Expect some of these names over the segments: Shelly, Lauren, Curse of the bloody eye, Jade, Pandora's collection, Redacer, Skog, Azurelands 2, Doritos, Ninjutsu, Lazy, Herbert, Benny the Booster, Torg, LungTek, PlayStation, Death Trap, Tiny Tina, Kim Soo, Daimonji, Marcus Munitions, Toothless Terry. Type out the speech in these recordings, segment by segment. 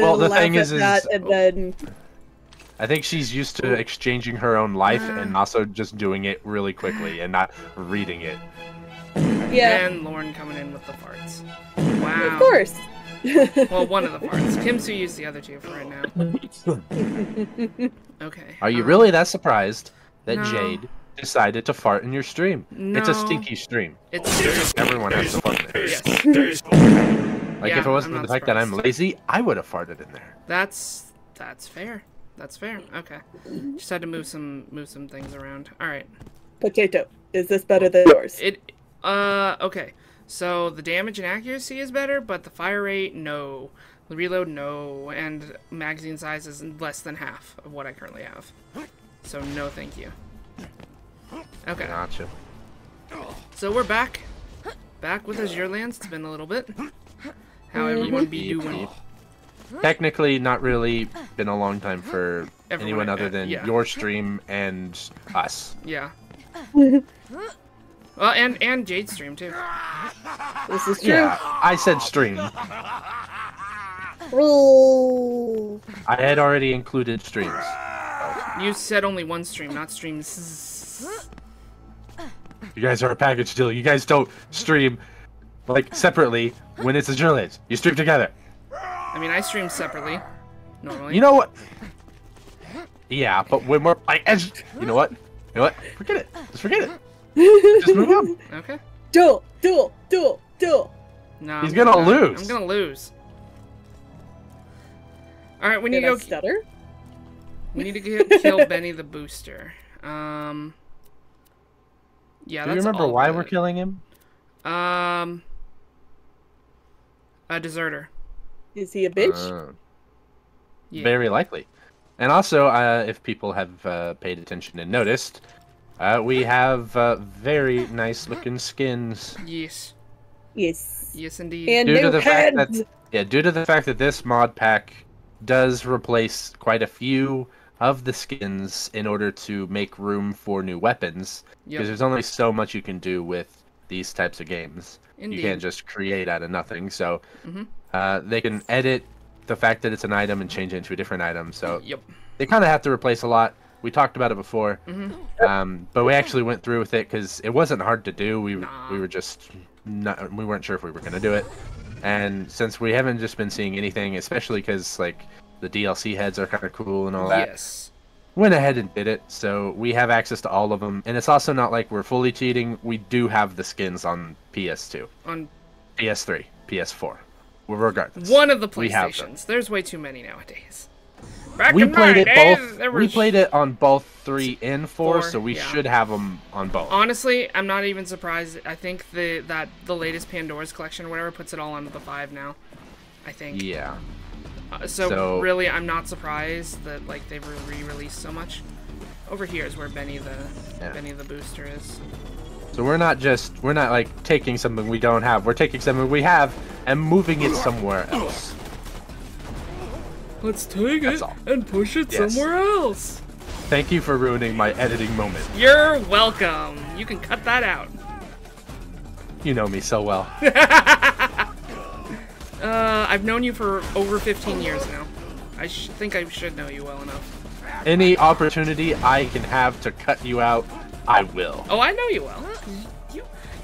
Well, the thing is, I think she's used to exchanging her own life and also just doing it really quickly and not reading it. Yeah. And Lauren coming in with the farts. Wow. Of course. Well, one of the farts. Kim Soo used the other two for right now. Okay. Are you really that surprised that Jade decided to fart in your stream? No. It's a stinky stream. It's everyone has to fart in it. Yes. Like, yeah, if it wasn't for the fact that I'm lazy, I would have farted in there. That's fair. That's fair. Okay. Just had to move some things around. All right. Potato. Is this better than yours? Okay. So the damage and accuracy is better, but the fire rate, no. The reload, no. And magazine size is less than half of what I currently have. So no thank you. Okay. Gotcha. So we're back. Back with Azure Lands. It's been a little bit. How everyone be doing? Technically, not really been a long time for anyone other than your stream and us. Yeah. Well, and Jade's stream too. This is true. Yeah, I said stream. Roll. I had already included streams. You said only one stream, not streams. You guys are a package deal. You guys don't stream. Like, separately, when it's a journalist. You stream together. I mean, I stream separately, normally. You know what? Yeah, but when we're, like, you know what? You know what? Forget it. Just forget it. Just move on. Okay. Duel. No. He's gonna lose. I'm gonna lose. Alright, we need to go... stutter? We need to kill Benny the Booster. Yeah, that's all. Do you remember why we're killing him? A deserter. Is he a bitch? Yeah. Very likely. And also, if people have paid attention and noticed, we have very nice-looking skins. Yes. Yes. Yes, indeed. And due to the fact that, due to the fact that this mod pack does replace quite a few of the skins in order to make room for new weapons, because there's only so much you can do with these types of games. Indeed. You can't just create out of nothing, so they can edit the fact that it's an item and change it into a different item, so they kind of have to replace a lot. We talked about it before, but we actually went through with it because it wasn't hard to do. We were just not, we weren't sure if we were going to do it, and since we haven't just been seeing anything, especially because like the DLC heads are kind of cool and all that, went ahead and did it, so we have access to all of them, and it's also not like we're fully cheating. We do have the skins on PS2, on PS3, PS4, regardless. One of the PlayStations. There's way too many nowadays. Back we played it both. We played it on both 3 and 4, so we should have them on both. Honestly, I'm not even surprised. I think the latest Pandora's collection, or whatever, puts it all under the 5 now. I think. Yeah. So really, I'm not surprised that like they've re-released so much. Over here is where Benny the Booster is. So we're not like taking something we don't have. We're taking something we have and moving it somewhere else. Let's take it and push it somewhere else. Thank you for ruining my editing moment. You're welcome. You can cut that out. You know me so well. I've known you for over 15 years now. I think I should know you well enough. Any opportunity I can have to cut you out, I will. Oh, I know you well.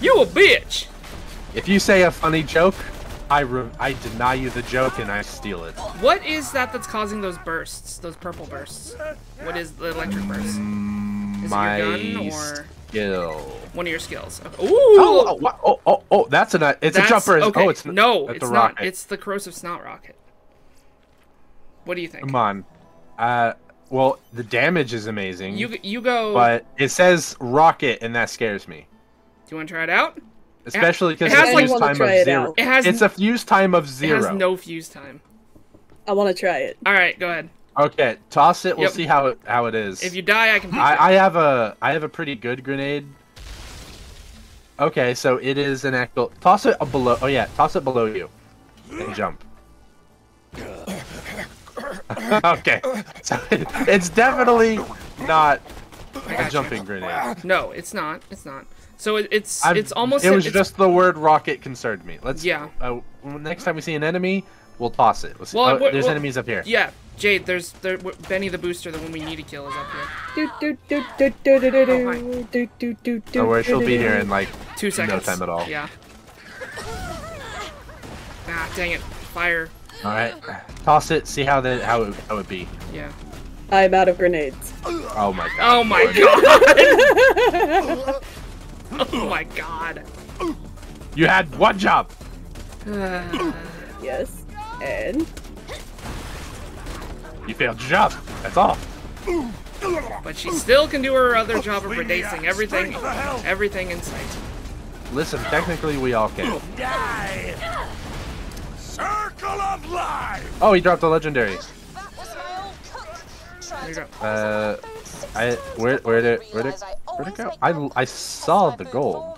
You a bitch. If you say a funny joke, I deny you the joke and I steal it. What is that that's causing those bursts? Those purple bursts? What is the electric burst? Is it your gun or... skill. One of your skills. Okay. Ooh! Oh! That's a It's a jumper. Okay. Oh, it's no. It's not. Rocket. It's the corrosive snot rocket. What do you think? Come on. Well, the damage is amazing. You go. But it says rocket, and that scares me. Do you want to try it out? Especially because it's a fuse time of zero. It's a fuse time of 0. It has no fuse time. I want to try it. All right, go ahead. Okay, toss it. We'll see how it is. If you die, I can. I have a pretty good grenade. Okay, so it is an actual. Toss it below. Oh yeah, toss it below you, and jump. Okay, so it's definitely not a jumping grenade. No, it's not. It's not. So it's almost. It was just the word rocket concerned me. Next time we see an enemy, We'll toss it. Let's, well, there's enemies up here. Yeah, Jade, there's Benny the Booster, the one we need to kill, is up here. Don't worry, she'll be here in like 2 seconds. No time at all. Yeah. Ah, dang it! Fire. All right, toss it. See how the how it be. Yeah. I'm out of grenades. Oh my god. Oh my god. Oh my god. You had one job. Yes. And you failed your job. That's all. But she still can do her other job of redacing everything, in sight. Listen, technically we all can. Die. Circle of life. Oh, he dropped a legendary. Where'd it go? I saw the gold.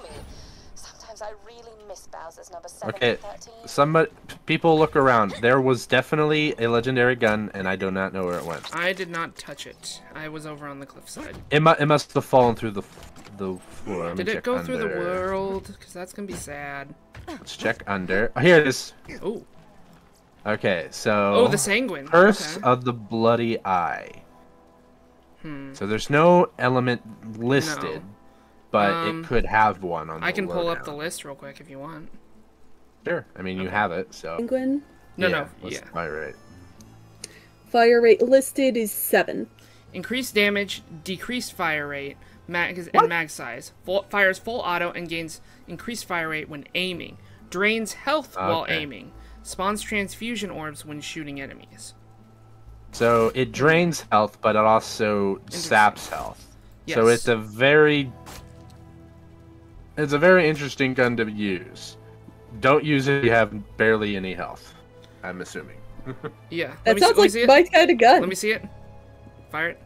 Okay, somebody, people look around. There was definitely a legendary gun, and I do not know where it went. I did not touch it. I was over on the cliffside. It must have fallen through the floor. Did it go through the world? Because that's gonna be sad. Let's check under. Oh, here it is. Oh. Okay, so. Oh, the sanguine. Curse of the bloody eye. Hmm. So there's no element listed. No. But it could have one on the I can pull up the list real quick if you want. Sure. I mean, you have it, so. Penguin? No, yeah, no. Yeah. Fire rate. Fire rate listed is 7. Increased damage, decreased fire rate, and mag size. Fires full auto and gains increased fire rate when aiming. Drains health while aiming. Spawns transfusion orbs when shooting enemies. So it drains health, but it also saps health. Yes. So it's a very... It's a very interesting gun to use. Don't use it if you have barely any health, I'm assuming. Yeah. That sounds like my kind of gun. Let me see it. Fire it.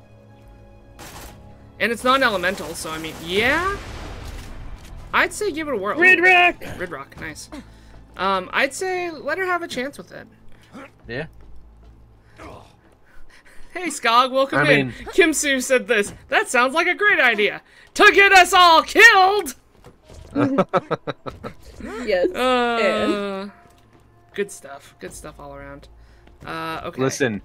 And it's non-elemental, so I mean, yeah? I'd say give it a whirl. Ridrock! Ridrock, nice. I'd say let her have a chance with it. Yeah. Hey, Skog, welcome in. Kim Soo said this. That sounds like a great idea. To get us all killed! Yes. And good stuff. Good stuff all around. Okay. Listen,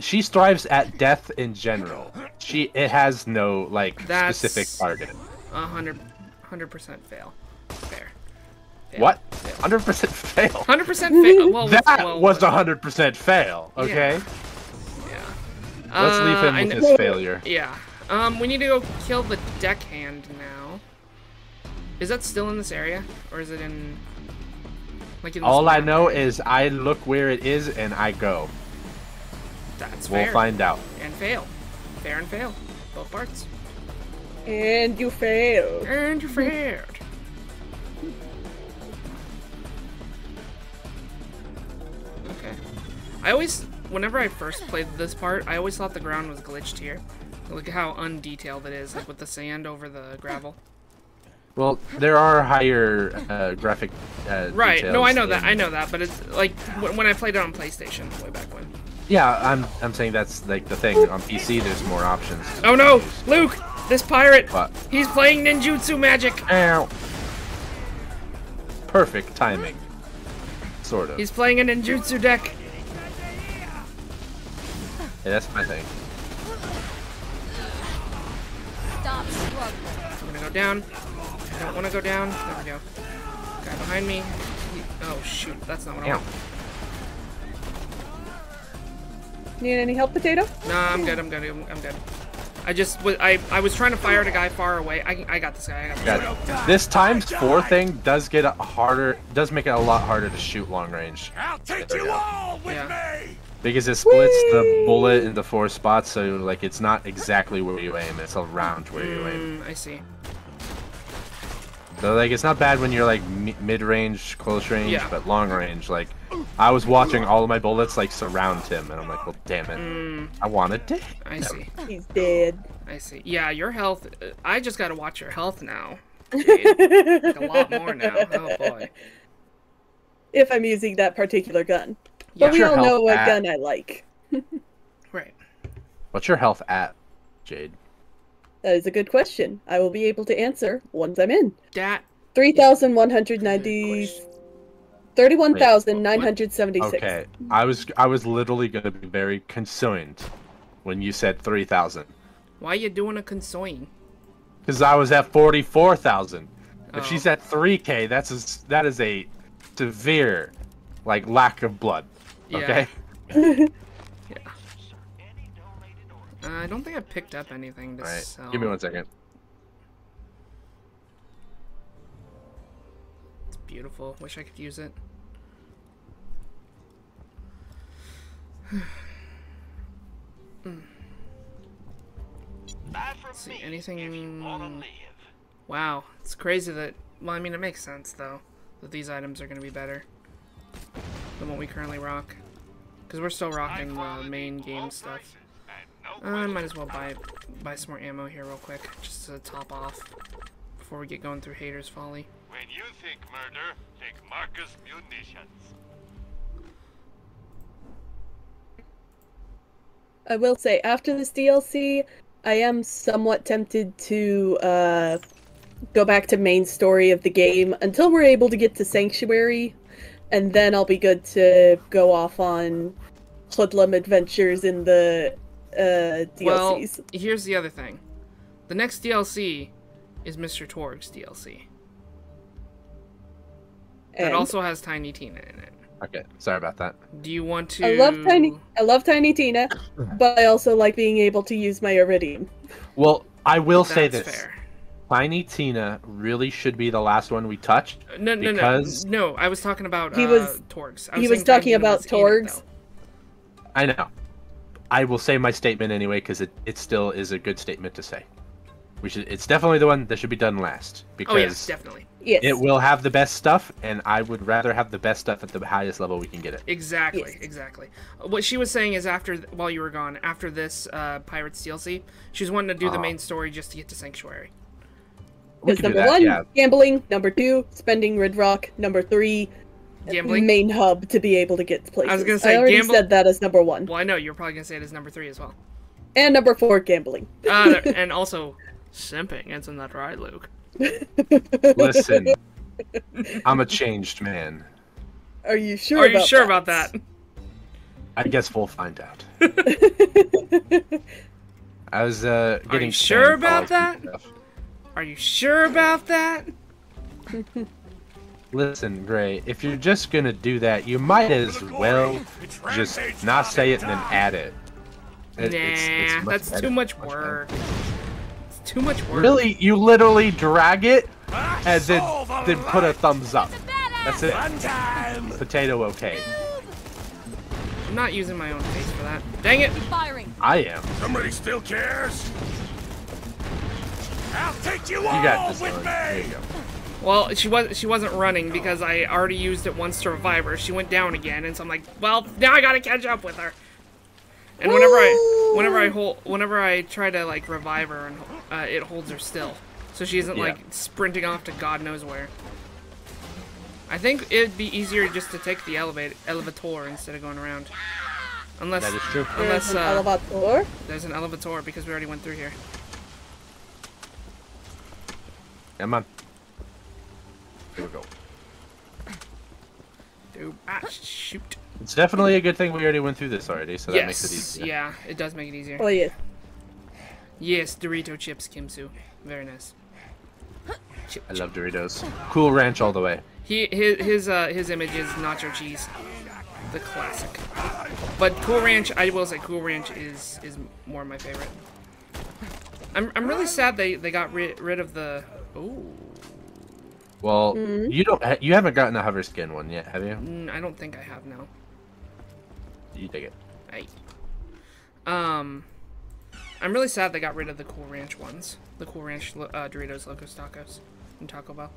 she strives at death in general. It has no like specific target. 100% fail. Fair. What? 100% fail. 100% fail. Well, that was 100% fail. Okay. Yeah. Let's leave him with his failure. Yeah. We need to go kill the deckhand now. Is that still in this area, or is it in? Like in this All I know is I look where it is and I go. That's fair. We'll find out. And fail, fair and fail, both parts. And you failed. And you failed. Okay. I always, whenever I first played this part, I always thought the ground was glitched here. Look at how undetailed it is, like with the sand over the gravel. Well, there are higher graphic right. Details. No, I know that. I know that. But it's like when I played it on PlayStation way back when. Yeah, I'm saying that's like the thing on PC. There's more options. Oh no, Luke! This pirate. What? He's playing ninjutsu magic. Ow. Perfect timing. Sort of. He's playing a ninjutsu deck. Yeah, that's my thing. Stop struggling. I'm gonna go down. I don't want to go down. There we go. Guy behind me. Oh shoot, that's not what I want. Need any help, Potato? Nah, I'm good. I'm good. I'm good. I just was I was trying to fire at a guy far away. I got this guy. I got this guy. This times 4 thing does get harder. Does make it a lot harder to shoot long range. I'll take you all with me. Because it splits the bullet into 4 spots, so like it's not exactly where you aim. It's around where you aim. I see. So like it's not bad when you're like mid-range, close range, but long range. Like I was watching all of my bullets like surround him, and I'm like, well, damn it, I wanted to. I see. He's dead. I see. Yeah, your health. I just gotta watch your health now. Like a lot more now. Oh boy. If I'm using that particular gun, but we all know what gun I like. Right. What's your health at, Jade? That is a good question. I will be able to answer once I'm in. That 3,190 31,976. Okay, I was literally gonna be very concerned when you said 3,000. Why are you doing a concern? Because I was at 44,000. Oh. If she's at 3K, that is a severe, like, lack of blood. Yeah. Okay. Yeah. I don't think I picked up anything to sell. Give me 1 second. It's beautiful. Wish I could use it. See, anything... Wow, it's crazy that... Well, I mean, it makes sense, though, that these items are going to be better than what we currently rock. Because we're still rocking the main game stuff. I might as well buy some more ammo here real quick, just to top off before we get going through Hater's Folly. When you think murder, think Marcus Munitions. I will say, after this DLC, I am somewhat tempted to go back to main story of the game until we're able to get to Sanctuary, and then I'll be good to go off on hoodlum adventures in the DLCs. Well, here's the other thing. The next DLC is Mr. Torg's DLC. And it also has Tiny Tina in it. Okay, sorry about that. Do you want to... I love Tiny Tina, but I also like being able to use my Iridium. Well, I will say this. That's fair. Tiny Tina really should be the last one we touch. No, I was talking about Torg's. He was talking about Torg's. I know. I will say my statement anyway, because it still is a good statement to say. It's definitely the one that should be done last. Because yes, definitely. It will have the best stuff, and I would rather have the best stuff at the highest level we can get it. Exactly. What she was saying is while you were gone, after this Pirates DLC, she was wanting to do the main story just to get to Sanctuary. Because number one, gambling. Number two, spending Red Rock. Number three, gambling. Main hub to be able to get to places. I was going to say, I already said that as number one. Well, I know. You're probably going to say it as number three as well. And number four, gambling. And also... simping, isn't that right, Luke? Listen, I'm a changed man. Are you sure about that? I guess we'll find out. I was getting. Are you sure about that? Listen, Gray, if you're just gonna do that, you might as well just not say it and then add it. Nah, that's too much work. Too much work. Really? You literally drag it and then put a thumbs up. That's it. Potato okay. I'm not using my own face for that. Dang it! I am. Somebody still cares? I'll take you all with me! Well, she wasn't running because I already used it once to revive her. She went down again, and so I'm like, well, now I gotta catch up with her. And whenever I try to like revive her, and it holds her still, so she isn't like sprinting off to God knows where. I think it'd be easier just to take the elevator instead of going around. Unless that is true. Unless there's an elevator because we already went through here. Come on. Here we go. Dude, shoot. It's definitely a good thing we already went through this already, so that makes it easier. Yeah, it does make it easier. Oh, yeah. Yes, Dorito chips, Kim Soo. Very nice. I love Doritos. Cool Ranch all the way. His image is nacho cheese, the classic. But Cool Ranch, I will say, Cool Ranch is more my favorite. I'm really sad they got rid of the. Ooh. Well, you haven't gotten a hover skin one yet, have you? I don't think I have now. You dig it. Right. I'm really sad they got rid of the Cool Ranch ones. The Cool Ranch Doritos, Locos Tacos, and Taco Bell.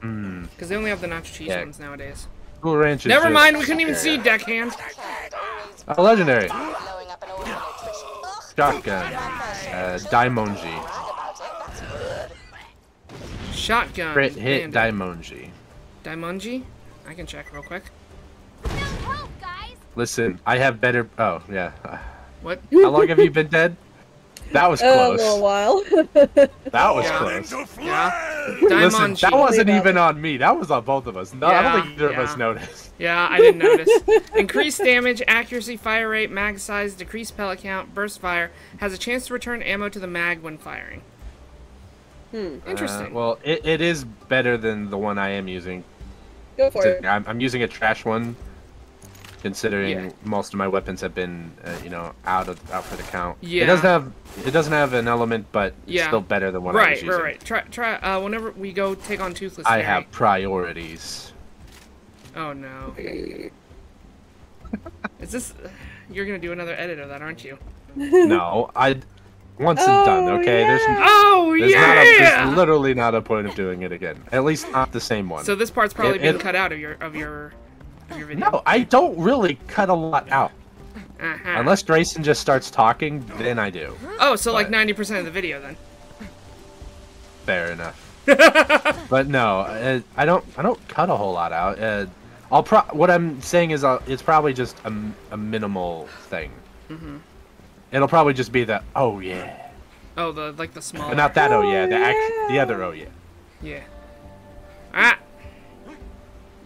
Because they only have the nacho cheese ones nowadays. Cool Ranch is Never mind, we couldn't even see Deckhand. A legendary. Shotgun. Daimonji. Shotgun. Crit hit Daimonji. Daimonji? I can check real quick. Listen, I have better... Oh, yeah. What? How long have you been dead? That was close. A little while. That was close. Yeah. Listen, that wasn't even on me. That was on both of us. No, yeah, I don't think either of us noticed. Yeah, I didn't notice. Increased damage, accuracy, fire rate, mag size, decreased pellet count, burst fire. Has a chance to return ammo to the mag when firing. Hmm. Interesting. Well, it is better than the one I am using. Go for it. I'm using a trash one, considering most of my weapons have been, you know, out for the count. Yeah. It doesn't have an element, but it's still better than what I was using. Right. Try whenever we go take on Toothless Terry. I have priorities. Oh no. Is this? You're gonna do another edit of that, aren't you? No, Once it's done, okay? Yeah. There's literally not a point of doing it again. At least not the same one. So this part's probably being cut out of your video. No, I don't really cut a lot out. Unless Grayson just starts talking, then I do. Oh, so but, like 90% of the video then. Fair enough. But no, I don't cut a whole lot out. What I'm saying is it's probably just a minimal thing. Mm-hmm. It'll probably just be the oh yeah. Oh, the like the small. Not that oh yeah, the other oh yeah. Yeah. Ah.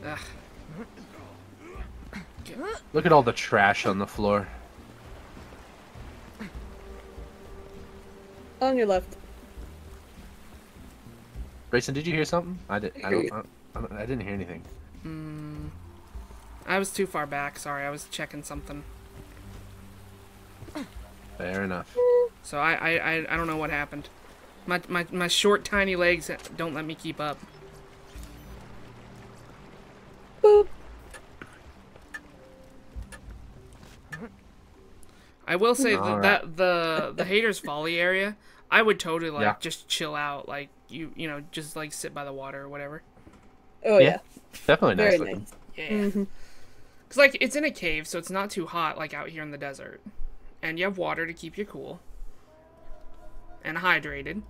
Ugh. Look at all the trash on the floor. On your left. Grayson, did you hear something? I didn't hear anything. I was too far back. Sorry, I was checking something. Fair enough. So I don't know what happened. My short tiny legs don't let me keep up. Boop. I will say the Haters Folly area, I would totally like just chill out, like you know, just like sit by the water or whatever. Oh yeah, definitely nice. Very nice. Yeah, because like it's in a cave, so it's not too hot like out here in the desert. And you have water to keep you cool. And hydrated.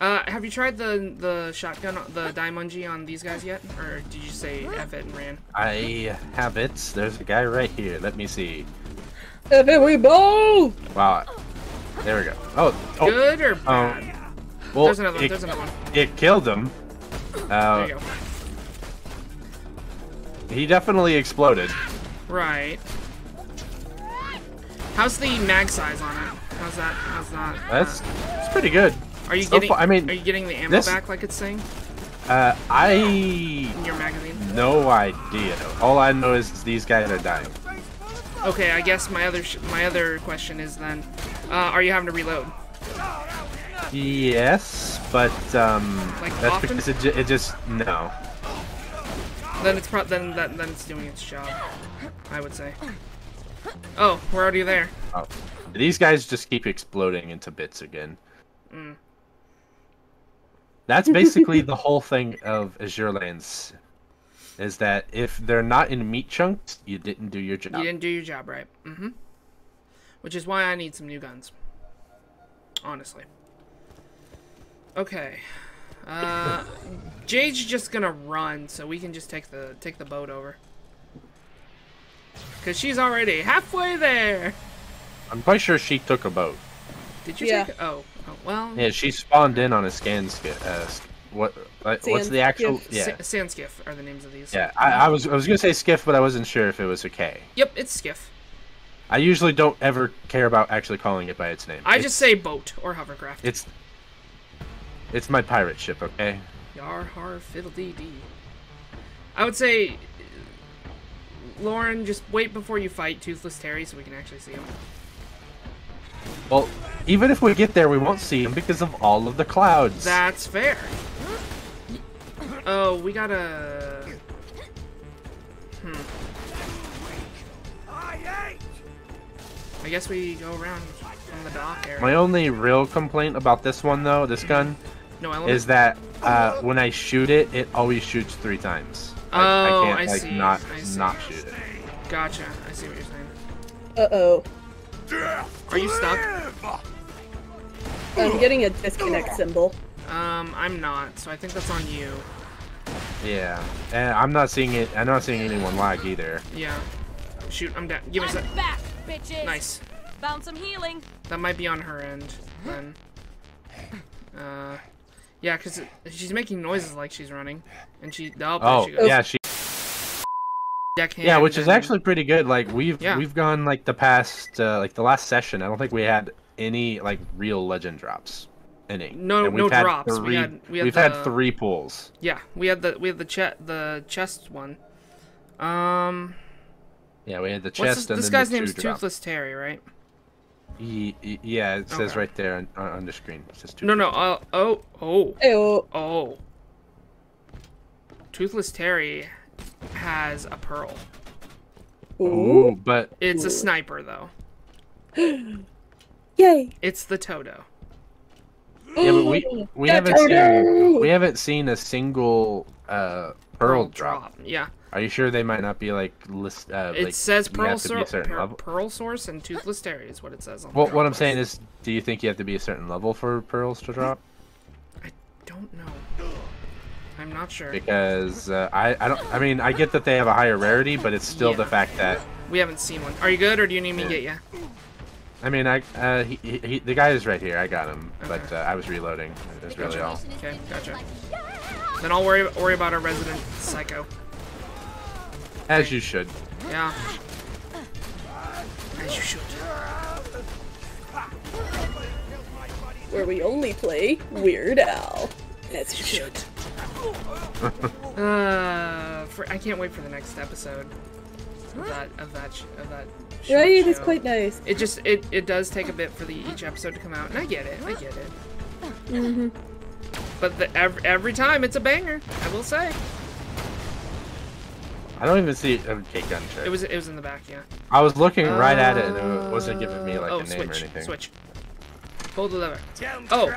Have you tried the shotgun, the Daimonji on these guys yet? Or did you say F it and ran? I have it. There's a guy right here. Let me see. F it, we both! Wow. There we go. Oh. Good or bad? Well, there's another one. There's another one. It killed him. There you go. He definitely exploded. Right. How's the mag size on it? How's that? That's pretty good. Are you getting? I mean, are you getting the ammo back like it's saying? In your magazine? No idea. All I know is these guys are dying. Okay, I guess my other question is then, are you having to reload? Yes, but like that's often? Because it just no. Then it's doing its job, I would say. Oh, we're already there. Oh. These guys just keep exploding into bits again. Mm. That's basically the whole thing of Azure Lands, is that if they're not in meat chunks, you didn't do your job. You didn't do your job right. Mm-hmm. Which is why I need some new guns. Honestly. Okay. Jade's just gonna run, so we can just take the boat over. Cause she's already halfway there. I'm quite sure she took a boat. Did you? Yeah. Oh, well. Yeah, she spawned in on a scan skiff. What's the actual? Skiff. Yeah. Sand skiff are the names of these. Yeah, I was gonna say skiff, but I wasn't sure if it was a K. Yep, it's skiff. I usually don't ever care about actually calling it by its name. I just say boat or hovercraft. It's my pirate ship, okay? Yar har fiddle dee dee. I would say. Lauren, just wait before you fight Toothless Terry so we can actually see him. Well, even if we get there, we won't see him because of all of the clouds. That's fair. Oh, we gotta... I guess we go around from the dock area. My only real complaint about this one, though, this gun, is that when I shoot it, it always shoots 3 times. Oh, I can't, like, not shoot it. Gotcha. I see what you're saying. Uh-oh. Are you stuck? I'm getting a disconnect symbol. I'm not, so I think that's on you. Yeah. And I'm not seeing it. I'm not seeing anyone lag either. Yeah. Shoot, I'm down. Give me a sec. Back, bitches. Nice. Found some healing. That might be on her end, then. Yeah, because she's making noises like she's running. And she... Oh, she goes. Yeah, she... Yeah, which is actually pretty good. Like, we've gone, like, the past... like, the last session, I don't think we had any, like, real legend drops. Any. No, no drops. We've had three pulls. Yeah, we had the chest one. Yeah, we had the chest and then the two drops. This guy's name is Toothless Terry, right? Yeah, it says right there on the screen. It says Toothless. No, oh. Toothless Terry has a pearl. Ooh, but it's a sniper though. Yay! It's the Toto. Yeah, but we haven't seen a single pearl drop. Yeah. Are you sure they might not be like list? It like, says pearl source and Toothless Terry is what it says on. Well, what I'm saying is, do you think you have to be a certain level for pearls to drop? I don't know. I'm not sure. Because I don't. I mean, I get that they have a higher rarity, but it's still the fact that we haven't seen one. Are you good, or do you need me to get you? I mean, the guy is right here. I got him, but I was reloading. That's really all. Okay, gotcha. Then I'll worry about our resident psycho. As you should. Yeah. As you should. Where we only play Weird Al. As you should. I can't wait for the next episode of that. Right, it's quite nice. It just it does take a bit for each episode to come out, and I get it. Mm-hmm. But every time it's a banger, I will say. I don't even see a gun check. It was in the back, yeah. I was looking right at it, and it wasn't giving me like a name or anything. Switch. Pull the lever. Oh,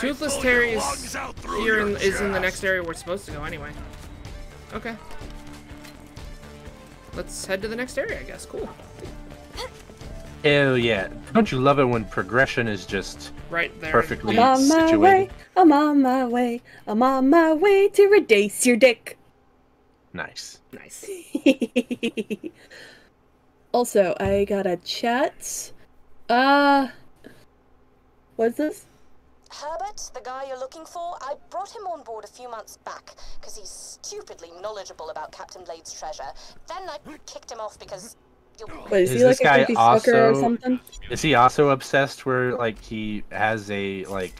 Toothless Terry is here and is in the next area we're supposed to go anyway. Okay. Let's head to the next area, I guess. Cool. Hell yeah! Don't you love it when progression is just right there, perfectly situated? I'm on my way to Redace your dick. Nice. Also, I got a chat. What's this? Herbert, the guy you're looking for, I brought him on board a few months back because he's stupidly knowledgeable about Captain Blade's treasure. Then I kicked him off because. Wait, is he like a creepy stalker or something? Is he also obsessed where like he has a like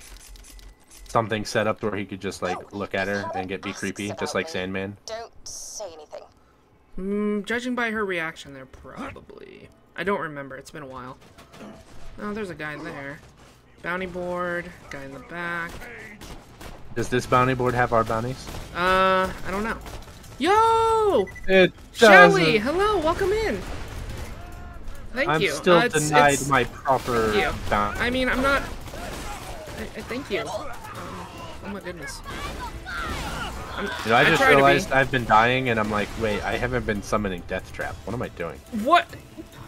something set up where he could just like look at her and get be creepy, just like Sandman? Don't say anything. Judging by her reaction there, probably. I don't remember. It's been a while. Oh, there's a guy there. Bounty board. Guy in the back. Does this bounty board have our bounties? I don't know. Yo! Shelly! Hello! Welcome in! Thank you. I'm still denied my proper bounty. I mean, I'm not... I thank you. Oh my goodness. I just realized I've been dying, and I'm like, wait, I haven't been summoning Death Trap. What am I doing? What?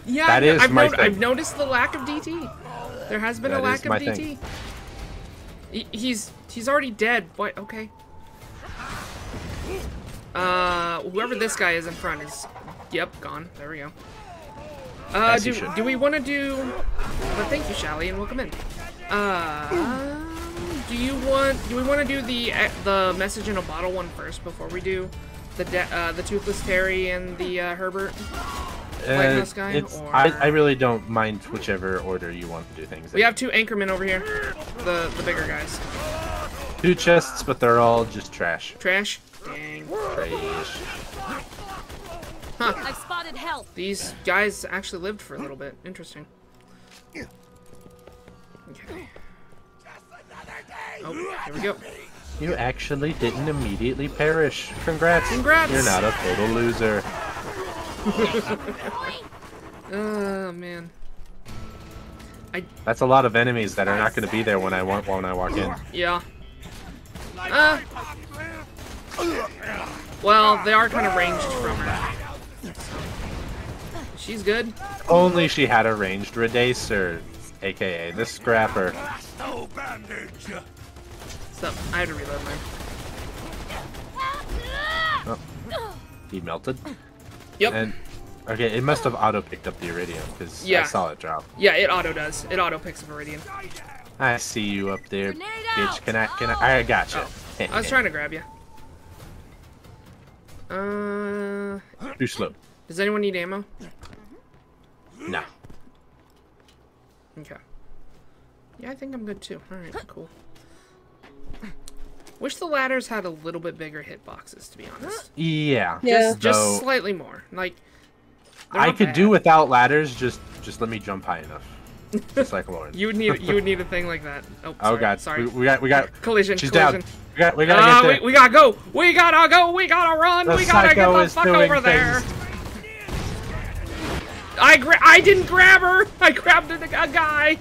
Yeah, that is my thing. I've noticed the lack of DT. There has been a lack of DT. He's already dead. What? Okay. Whoever this guy is in front is... Yep, gone. There we go. Do we want to do... Well, thank you, Shelly, and welcome in. Do we want to do the message in a bottle one first before we do the Toothless Terry and the Herbert? Guy, or... I really don't mind whichever order you want to do things. We have two anchormen over here, the bigger guys. Two chests, but they're all just trash. Trash? Dang. Trash. Huh. I spotted help. These guys actually lived for a little bit. Interesting. Okay. Oh, here we go. You actually didn't immediately perish. Congrats. You're not a total loser. Oh man. That's a lot of enemies that are not going to be there when I want when I walk in. Yeah. Well, they are kind of ranged from her. She's good. Only she had a ranged Redacer, aka the Scrapper. Stop! I had to reload mine. Oh. He melted. Yep. And Okay, it must have auto-picked up the Iridium, because I saw it drop. Yeah, it auto-does. It auto-picks up Iridium. I see you up there, bitch. I gotcha. Oh. I was trying to grab you. Too slow. Does anyone need ammo? No. Okay. Yeah, I think I'm good too. Alright, cool. Wish the ladders had a little bit bigger hitboxes, to be honest. Yeah. Just slightly more. Like, I could do without ladders, just let me jump high enough. Just like Lauren. you would need a thing like that. Oh, sorry, god. Sorry. We got collision. She's down. We gotta get there. We gotta go. We gotta go. We gotta run. We gotta get the fuck over there. I didn't grab her. I grabbed a guy.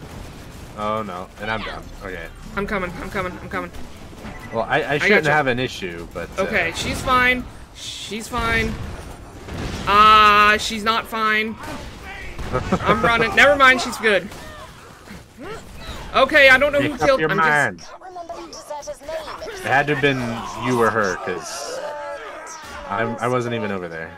Oh no. And I'm down. Okay. I'm coming. Well, I shouldn't have an issue, but... Okay, she's fine. She's fine. She's not fine. I'm running. Never mind, she's good. Okay, I don't know who killed... It had to have been you or her, because... I wasn't even over there.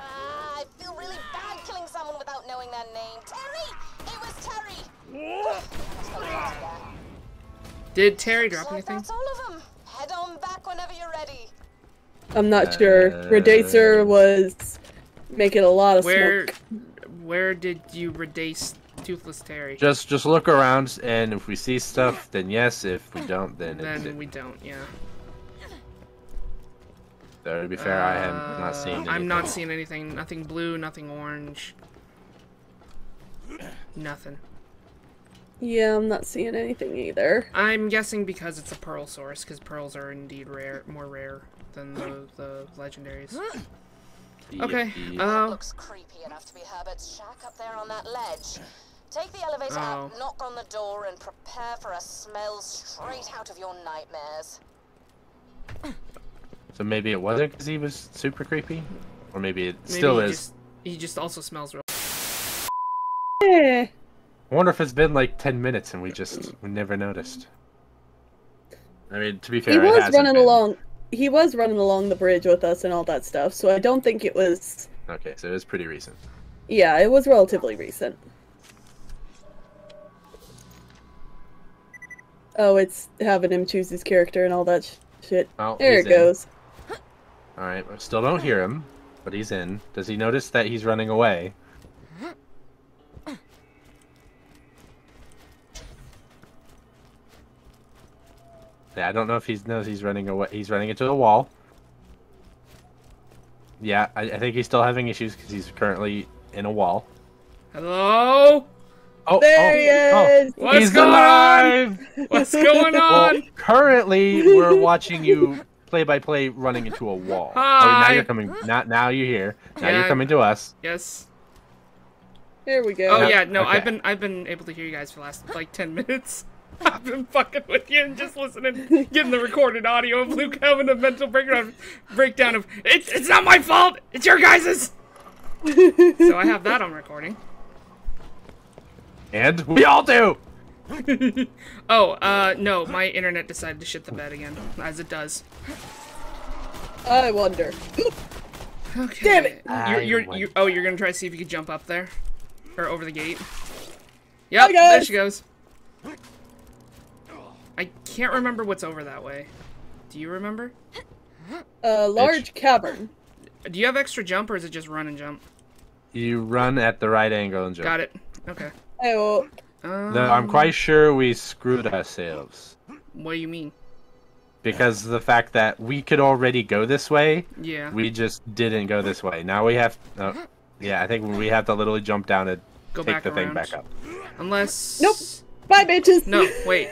I feel really bad killing someone without knowing their name. Terry! It was Terry! Did Terry drop anything? That's all of them. Head on back whenever you're ready. I'm not sure. Redacer was making a lot of smoke. Where did you redace Toothless Terry? Just look around, and if we see stuff, then yes. If we don't, then we don't. Yeah. So to be fair, I have not seen anything. I'm not seeing anything. Nothing blue. Nothing orange. Nothing. Yeah, I'm not seeing anything either. I'm guessing because it's a pearl source, because pearls are indeed rare, more rare than the legendaries. Okay. It looks creepy enough to be Herbert's shack up there on that ledge. Take the elevator out, knock on the door, and prepare for a smell straight out of your nightmares. So maybe it wasn't because he was super creepy, or maybe it still is. He just also smells real. Yeah. I wonder if it's been like 10 minutes and we never noticed. I mean, to be fair, he was running along the bridge with us and all that stuff, so I don't think it was. Okay, so it was pretty recent. Yeah, it was relatively recent. Oh, it's having him choose his character and all that shit. Oh, there it goes. All right, I still don't hear him, but he's in. Does he notice that he's running away? Yeah, I don't know if he knows he's running away. He's running into the wall. Yeah, I think he's still having issues because he's currently in a wall. Hello? Oh, there he is! What's going on? What's going on? Well, currently, we're watching you play by play running into a wall. Hi. Oh, now you're coming. Now you're here. Now you're coming to us. Yes. There we go. Oh yeah, no, okay. I've been able to hear you guys for the last like 10 minutes. I've been fucking with you and just listening, getting the recorded audio of Luke having a mental breakdown of it's not my fault, it's your guys's. So I have that on recording. And we all do. No, my internet decided to shit the bed again, as it does. I wonder. Okay. Damn it! You're gonna try to see if you can jump up there, or over the gate. Yep, there she goes. I can't remember what's over that way. Do you remember? A large cavern. Do you have extra jump, or is it just run and jump? You run at the right angle and jump. Got it. Okay. Oh. No, I'm quite sure we screwed ourselves. What do you mean? Because the fact that we could already go this way, yeah, we just didn't go this way. Now we have... yeah, I think we have to literally jump down and go take the thing back up. Unless... Nope. Bye, bitches. No, wait.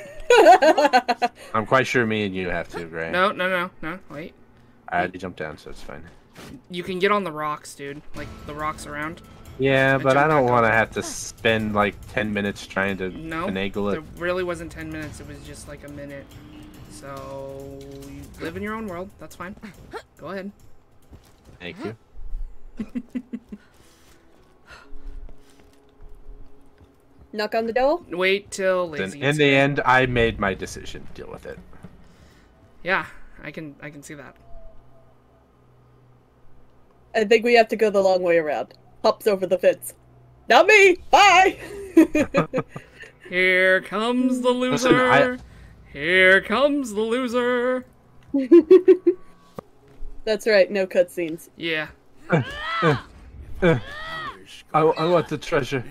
I'm quite sure me and you have to, Gray. No, wait. I already jumped down, so it's fine. You can get on the rocks, dude. Like, the rocks around. Yeah, but I don't want to have to spend, like, 10 minutes trying to finagle it. It really wasn't 10 minutes. It was just, like, a minute. So, you live in your own world. That's fine. Go ahead. Thank you. Knock on the door? Wait till lazy. In the end, I made my decision. Deal with it. Yeah, I can see that. I think we have to go the long way around. pops over the fence. Not me! Bye! Here comes the loser! Listen, here comes the loser! That's right, no cutscenes. Yeah. I want the treasure.